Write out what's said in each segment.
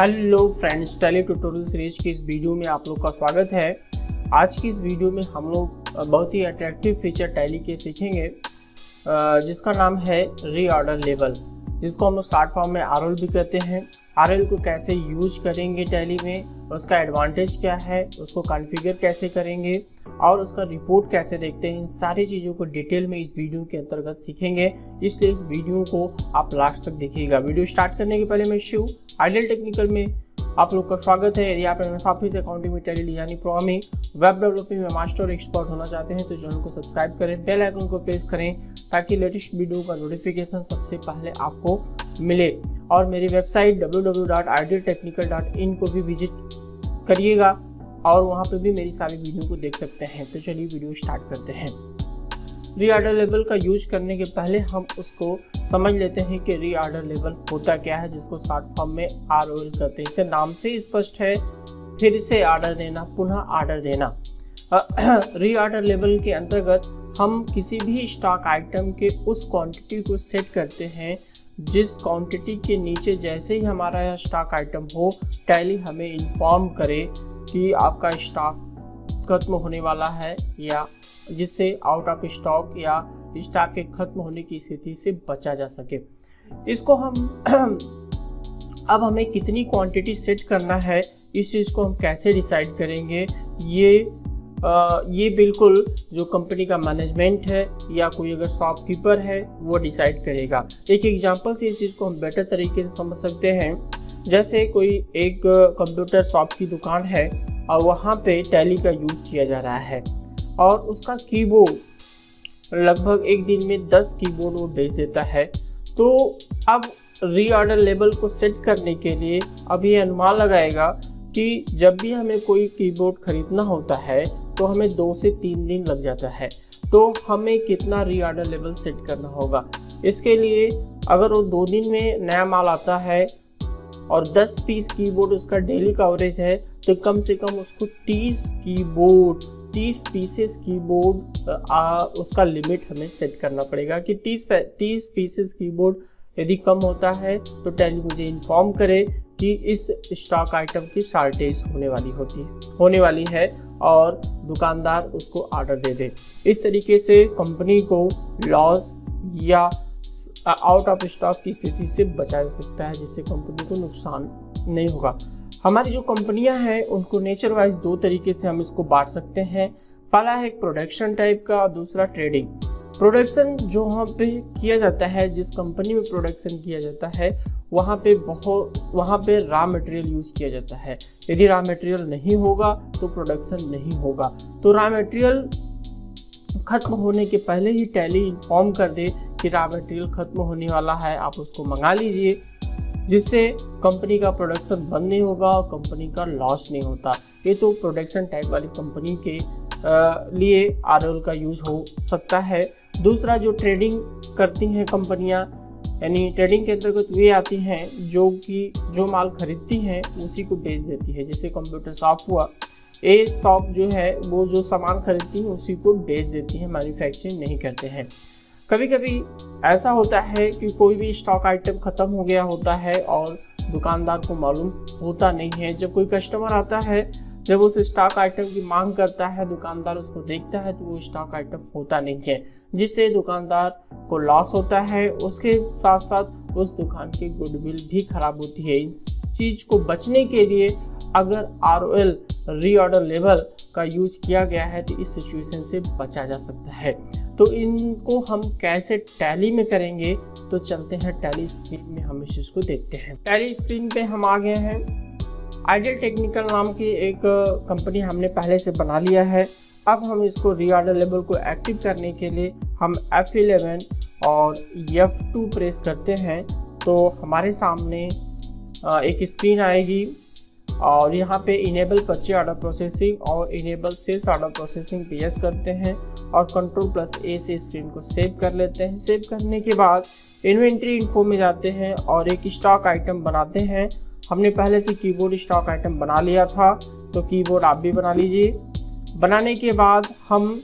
Hello friends, Tally tutorial series की इस video में आप लोग का स्वागत है। आज की इस वीडियो में हम लोग बहुत ही अट्रैक्टिव फीचर टैली के सीखेंगे जिसका नाम है रीऑर्डर लेवल, जिसको हम लोग शॉर्ट फॉर्म में आरओल भी कहते हैं। आरओल को कैसे यूज करेंगे टैली में, उसका एडवांटेज क्या है, उसको कॉन्फ़िगर कैसे करेंगे और उसका रिपोर्ट कैसे देखते हैं, सारी चीज़ों को डिटेल में इस वीडियो के अंतर्गत सीखेंगे, इसलिए इस वीडियो को आप लास्ट तक देखिएगा। वीडियो स्टार्ट करने के पहले मैं शिव, आइडियल टेक्निकल में आप लोग का स्वागत है। यदि आप एमएस ऑफिस अकाउंटिंग में टैली यानी प्रोग्रामिंग, वेब डेवलपिंग में मास्टर और एक्सपर्ट होना चाहते हैं तो चैनल को सब्सक्राइब करें, बेल आइकन को प्रेस करें ताकि लेटेस्ट वीडियो का नोटिफिकेशन सबसे पहले आपको मिले। और मेरी वेबसाइट www.idealtechnical.in को भी विजिट करिएगा और वहाँ पे भी मेरी सारी वीडियो को देख सकते हैं। तो चलिए वीडियो स्टार्ट करते हैं। रीऑर्डर लेवल का यूज करने के पहले हम उसको समझ लेते हैं कि रीऑर्डर लेवल होता क्या है, जिसको शॉर्ट फॉर्म में आरओएल कहते हैं। इसे नाम से स्पष्ट है, फिर से ऑर्डर देना, पुनः ऑर्डर देना। रीऑर्डर लेवल के अंतर्गत हम किसी भी स्टॉक आइटम के उस क्वांटिटी को सेट करते हैं जिस क्वांटिटी के नीचे जैसे ही हमारा स्टॉक आइटम हो, टैली हमें इन्फॉर्म करे कि आपका स्टॉक खत्म होने वाला है, या जिससे आउट ऑफ स्टॉक या स्टॉक के खत्म होने की स्थिति से बचा जा सके। इसको हम अब हमें कितनी क्वांटिटी सेट करना है, इस चीज़ को हम कैसे डिसाइड करेंगे, ये बिल्कुल जो कंपनी का मैनेजमेंट है या कोई अगर शॉपकीपर है वो डिसाइड करेगा। एक एग्जांपल से इस चीज़ को हम बेटर तरीके से समझ सकते हैं। जैसे कोई एक कंप्यूटर शॉप की दुकान है और वहाँ पे टैली का यूज किया जा रहा है और उसका कीबोर्ड लगभग एक दिन में 10 कीबोर्ड वो बेच देता है। तो अब रीऑर्डर लेवल को सेट करने के लिए अब ये अनुमान लगाएगा कि जब भी हमें कोई कीबोर्ड खरीदना होता है तो हमें 2 से 3 दिन लग जाता है, तो हमें कितना रीऑर्डर लेवल सेट करना होगा। इसके लिए अगर वो 2 दिन में नया माल आता है और 10 पीस कीबोर्ड उसका डेली कवरेज है तो कम से कम उसको 30 पीसेस कीबोर्ड उसका लिमिट हमें सेट करना पड़ेगा कि 30 पीसेस कीबोर्ड यदि कम होता है तो टैली मुझे इन्फॉर्म करे कि इस स्टॉक आइटम की शॉर्टेज होने वाली है और दुकानदार उसको ऑर्डर दे दे। इस तरीके से कंपनी को लॉस या आउट ऑफ स्टॉक की स्थिति से बचा जा सकता है, जिससे कंपनी को नुकसान नहीं होगा। हमारी जो कंपनियां हैं उनको नेचर वाइज 2 तरीके से हम इसको बांट सकते हैं। पहला है प्रोडक्शन टाइप का और दूसरा ट्रेडिंग। प्रोडक्शन जो वहाँ पे किया जाता है, जिस कंपनी में प्रोडक्शन किया जाता है वहाँ पे रॉ मटेरियल यूज़ किया जाता है। यदि रॉ मटेरियल नहीं होगा तो प्रोडक्शन नहीं होगा। तो रॉ मटेरियल खत्म होने के पहले ही टैली इन्फॉर्म कर दे कि रॉ मटेरियल खत्म होने वाला है, आप उसको मंगा लीजिए, जिससे कंपनी का प्रोडक्शन बंद नहीं होगा और कंपनी का लॉस नहीं होता। ये तो प्रोडक्शन टाइप वाली कंपनी के लिए आरओएल का यूज़ हो सकता है। दूसरा जो ट्रेडिंग करती हैं कंपनियां, यानी ट्रेडिंग के अंतर्गत वे आती हैं जो माल खरीदती हैं उसी को बेच देती है। जैसे कंप्यूटर शॉप हुआ, ये शॉप जो है वो जो सामान खरीदती हैं उसी को बेच देती है, मैन्युफैक्चरिंग नहीं करते हैं। कभी कभी ऐसा होता है कि कोई भी स्टॉक आइटम ख़त्म हो गया होता है और दुकानदार को मालूम होता नहीं है। जब कोई कस्टमर आता है, जब उस स्टॉक आइटम की मांग करता है, दुकानदार उसको देखता है तो वो स्टॉक आइटम होता नहीं है, जिससे दुकानदार को लॉस होता है। उसके साथ साथ उस दुकान की गुडविल भी खराब होती है। इस चीज़ को बचने के लिए अगर आरओएल रीऑर्डर लेवल का यूज किया गया है तो इस सिचुएशन से बचा जा सकता है। तो इनको हम कैसे टैली में करेंगे, तो चलते हैं टैली स्क्रीन में, हम इस चीज़ को देखते हैं। टैली स्क्रीन पे हम आ गए हैं। आइडियल टेक्निकल नाम की एक कंपनी हमने पहले से बना लिया है। अब हम इसको रीऑर्डर लेवल को एक्टिव करने के लिए हम F11 और F2 प्रेस करते हैं तो हमारे सामने एक स्क्रीन आएगी और यहाँ पे इनेबल परचेज ऑर्डर प्रोसेसिंग और enable sales order processing press करते हैं और Ctrl+A से स्क्रीन को सेव कर लेते हैं। सेव करने के बाद इन्वेंट्री इन्फो में जाते हैं और एक स्टॉक आइटम बनाते हैं। हमने पहले से कीबोर्ड स्टॉक आइटम बना लिया था तो कीबोर्ड आप भी बना लीजिए। बनाने के बाद हम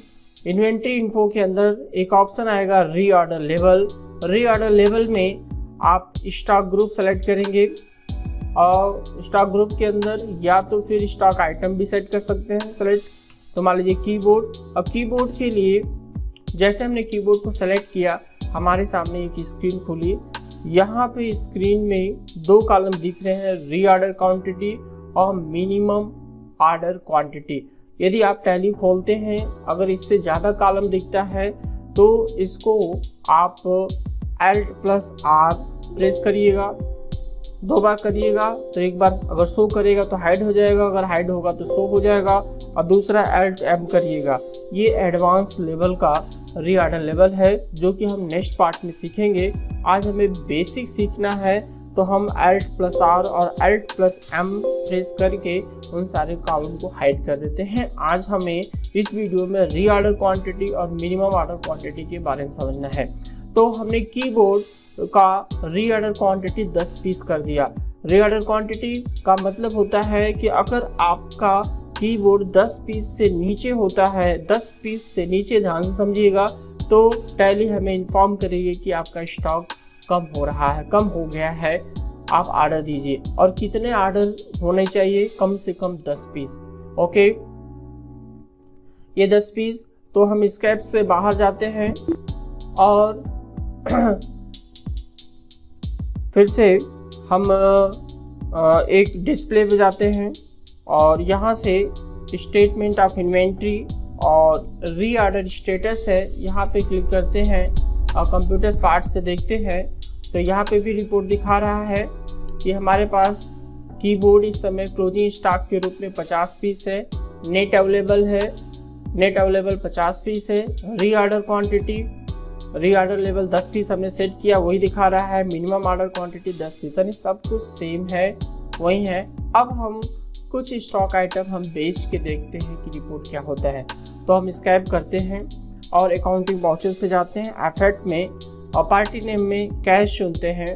इन्वेंट्री इन्फो के अंदर एक ऑप्शन आएगा रीऑर्डर लेवल। रीऑर्डर लेवल में आप स्टॉक ग्रुप सेलेक्ट करेंगे और स्टॉक ग्रुप के अंदर या तो फिर स्टॉक आइटम भी सेट कर सकते हैं सेलेक्ट। तो मान लीजिए कीबोर्ड। अब कीबोर्ड के लिए जैसे हमने कीबोर्ड को सेलेक्ट किया, हमारे सामने एक स्क्रीन खुली। यहाँ पे स्क्रीन में दो कॉलम दिख रहे हैं, रीऑर्डर क्वांटिटी और मिनिमम ऑर्डर क्वांटिटी। यदि आप टैली खोलते हैं, अगर इससे ज़्यादा कॉलम दिखता है तो इसको आप Alt+R प्रेस करिएगा, दो बार करिएगा। तो एक बार अगर शो करेगा तो हाइड हो जाएगा, अगर हाइड होगा तो शो हो जाएगा, और दूसरा Alt+M करिएगा। ये एडवांस लेवल का रीऑर्डर लेवल है जो कि हम नेक्स्ट पार्ट में सीखेंगे। आज हमें बेसिक सीखना है, तो हम Alt+R और Alt+M प्रेस करके उन सारे कॉलम को हाइड कर देते हैं। आज हमें इस वीडियो में रीऑर्डर क्वांटिटी और मिनिमम ऑर्डर क्वांटिटी के बारे में समझना है। तो हमने कीबोर्ड का रीऑर्डर क्वांटिटी 10 पीस कर दिया। रीऑर्डर क्वांटिटी का मतलब होता है कि अगर आपका कीबोर्ड 10 पीस से नीचे होता है, 10 पीस से नीचे, ध्यान से समझिएगा, तो टैली हमें इन्फॉर्म करेगी कि आपका स्टॉक कम हो रहा है, कम हो गया है, आप ऑर्डर दीजिए। और कितने ऑर्डर होने चाहिए? कम से कम 10 पीस। ओके, ये 10 पीस। तो हम एस्केप से बाहर जाते हैं और फिर से हम एक डिस्प्ले पे जाते हैं और यहाँ से स्टेटमेंट ऑफ इन्वेंट्री और रीऑर्डर स्टेटस है, यहाँ पे क्लिक करते हैं और कंप्यूटर पार्ट्स पे देखते हैं। तो यहाँ पे भी रिपोर्ट दिखा रहा है कि हमारे पास कीबोर्ड इस समय क्लोजिंग स्टॉक के रूप में 50 पीस है, नेट अवेलेबल है, नेट अवेलेबल 50 पीस है। Reorder quantity, reorder level 10 piece हमने सेट किया, वही दिखा रहा है। मिनिमम ऑर्डर क्वांटिटी 10 पीस, यानी सब कुछ सेम है, वही है। अब हम कुछ स्टॉक आइटम हम बेच के देखते हैं कि रिपोर्ट क्या होता है। तो हम स्कैप करते हैं और अकाउंटिंग वाउचर्स पे जाते हैं, एफेक्ट में, और पार्टी नेम में कैश चुनते हैं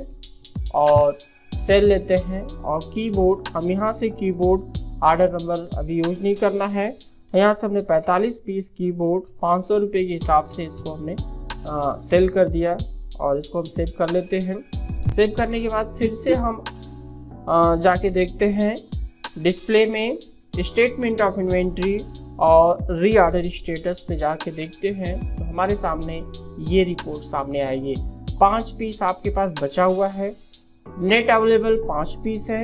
और सेल लेते हैं। और कीबोर्ड, हम यहाँ से कीबोर्ड ऑर्डर नंबर अभी यूज नहीं करना है। यहाँ से हमने 45 पीस कीबोर्ड 500 रुपये के हिसाब से इसको हमने सेल कर दिया और इसको हम सेव कर लेते हैं। सेव करने के बाद फिर से हम जाके देखते हैं डिस्प्ले में स्टेटमेंट ऑफ इन्वेंट्री और रीऑर्डर स्टेटस पे जाके देखते हैं। तो हमारे सामने ये रिपोर्ट सामने आएगी। 5 पीस आपके पास बचा हुआ है, नेट अवेलेबल 5 पीस है,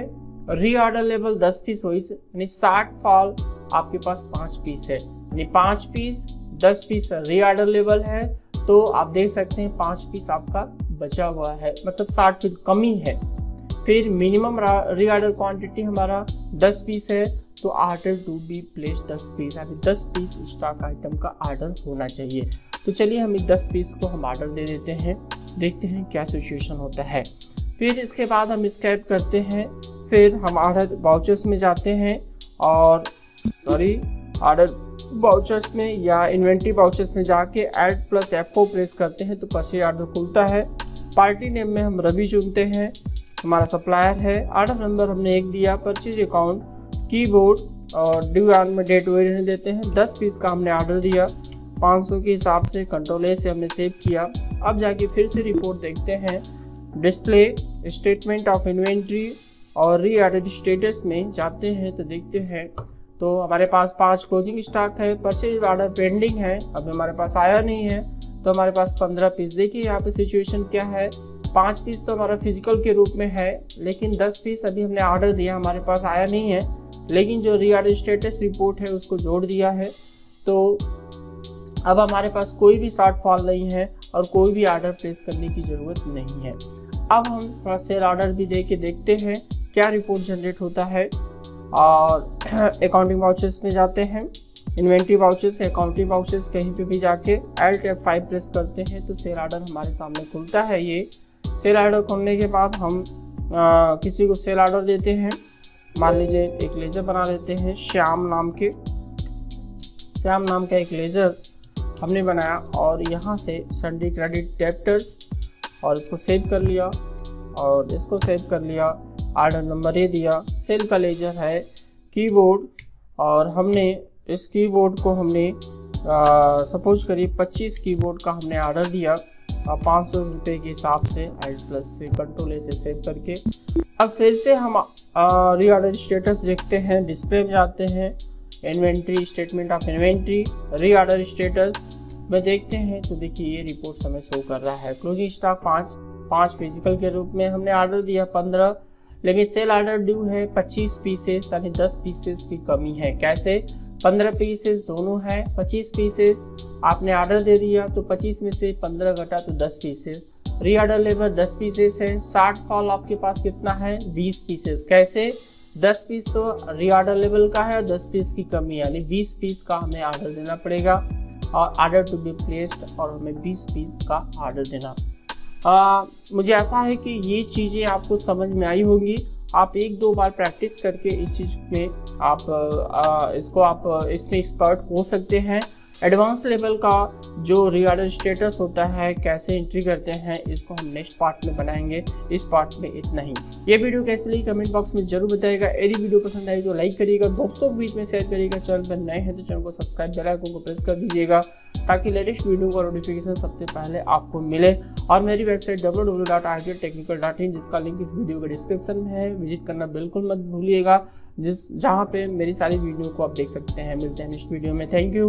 रीऑर्डर लेवल 10 पीस, वही से यानी 60 फॉल आपके पास 5 पीस है, यानी 5 पीस 10 पीस रीऑर्डर लेवल है। तो आप देख सकते हैं 5 पीस आपका बचा हुआ है, मतलब 60 फीट कमी है। फिर मिनिमम रीऑर्डर क्वांटिटी हमारा 10 पीस है, तो order to be place 10 piece, यानी 10 पीस स्टॉक आइटम का ऑर्डर होना चाहिए। तो चलिए हम इस 10 पीस को हम ऑर्डर दे देते हैं, देखते हैं क्या सिचुएशन होता है। फिर इसके बाद हम स्कैप करते हैं, फिर हम ऑर्डर वाउचर्स में जाते हैं और ऑर्डर वाउचर्स में या इन्वेंट्री वाउचर्स में जाके Alt+F को प्रेस करते हैं तो पसे ऑर्डर खुलता है। पार्टी नेम में हम रवि चुनते हैं, हमारा सप्लायर है। ऑर्डर नंबर हमने 1 दिया, परचेज अकाउंट, कीबोर्ड और ड्यू ऑन में डेट वगैरह देते हैं। 10 पीस का हमने ऑर्डर दिया 500 के हिसाब से, कंट्रोल ए से हमने सेव किया। अब जाके फिर से रिपोर्ट देखते हैं डिस्प्ले, स्टेटमेंट ऑफ इन्वेंट्री और रीऑर्डर स्टेटस में जाते हैं तो देखते हैं। तो हमारे पास 5 क्लोजिंग स्टॉक है, परचेज ऑर्डर पेंडिंग है, अभी हमारे पास आया नहीं है, तो हमारे पास 15 पीस। देखिए यहाँ पे सिचुएशन क्या है, 5 पीस तो हमारा फिजिकल के रूप में है, लेकिन 10 पीस अभी हमने ऑर्डर दिया, हमारे पास आया नहीं है, लेकिन जो रीऑर्डर स्टेटस रिपोर्ट है उसको जोड़ दिया है। तो अब हमारे पास कोई भी शॉर्टफॉल नहीं है और कोई भी ऑर्डर प्लेस करने की ज़रूरत नहीं है। अब हम थोड़ा सेल ऑर्डर भी दे के देखते हैं क्या रिपोर्ट जनरेट होता है। और अकाउंटिंग वाउचर्स में जाते हैं, इन्वेंट्री वाउचर्स, अकाउंटिंग वाउचर्स, कहीं पे भी जाके Alt+F5 प्रेस करते हैं तो सेल ऑर्डर हमारे सामने खुलता है। ये सेल ऑर्डर खोलने के बाद हम किसी को सेल ऑर्डर देते हैं, मान लीजिए एक लेज़र बना लेते हैं, श्याम नाम का एक लेज़र हमने बनाया और यहाँ से संडे क्रेडिट डेप्टर्स और इसको सेव कर लिया और इसको सेव कर लिया। ऑर्डर नंबर ये दिया, सेल का लेज़र है, कीबोर्ड, और हमने इस कीबोर्ड को हमने सपोज करिए 25 कीबोर्ड का हमने ऑर्डर दिया 500 रुपये के हिसाब से, Alt+ से, कंट्रोल ए से सेव करके। अब फिर से हम रीऑर्डर स्टेटस देखते हैं, डिस्प्ले में जाते हैं, inventory statement of inventory, reorder status में देखते हैं तो देखिए ये रिपोर्ट हमें शो कर रहा है। क्लोजिंग स्टॉक 5 फिजिकल के रूप में हमने ऑर्डर दिया 15, लेकिन सेल ऑर्डर ड्यू है 25 पीसेस, यानी 10 पीसेस की कमी है। कैसे 15 पीसेस दोनों है, 25 पीसेस आपने ऑर्डर दे दिया तो 25 में से 15 घटा तो 10 पीसेस। रीऑर्डर लेबर 10 पीसेस है, शॉर्टफॉल आपके पास कितना है 20 पीसेस। कैसे 10 पीस तो रीऑर्डर लेवल का है और 10 पीस की कमी, यानी 20 पीस का हमें ऑर्डर देना पड़ेगा और ऑर्डर टू बी प्लेस्ड, और हमें 20 पीस का ऑर्डर देना। मुझे आशा है कि ये चीज़ें आपको समझ में आई होंगी। आप 1-2 बार प्रैक्टिस करके इस चीज़ में आप इसमें एक्सपर्ट हो सकते हैं। एडवांस लेवल का जो रीऑर्डर स्टेटस होता है, कैसे एंट्री करते हैं, इसको हम नेक्स्ट पार्ट में बनाएंगे। इस पार्ट में इतना ही। ये वीडियो कैसी लगी कमेंट बॉक्स में जरूर बताइएगा। यदि वीडियो पसंद आई तो लाइक करिएगा, दोस्तों के बीच में शेयर करिएगा। चैनल पर नए हैं तो चैनल को सब्सक्राइब, बेल आइकन को प्रेस कर दीजिएगा ताकि लेटेस्ट वीडियो का नोटिफिकेशन सबसे पहले आपको मिले। और मेरी वेबसाइट www.idealtechnical.in, जिसका लिंक इस वीडियो के डिस्क्रिप्शन में है, विजिट करना बिल्कुल मत भूलिएगा, जहाँ पे मेरी सारी वीडियो को आप देख सकते हैं। मिलते हैं नेक्स्ट वीडियो में। Thank you.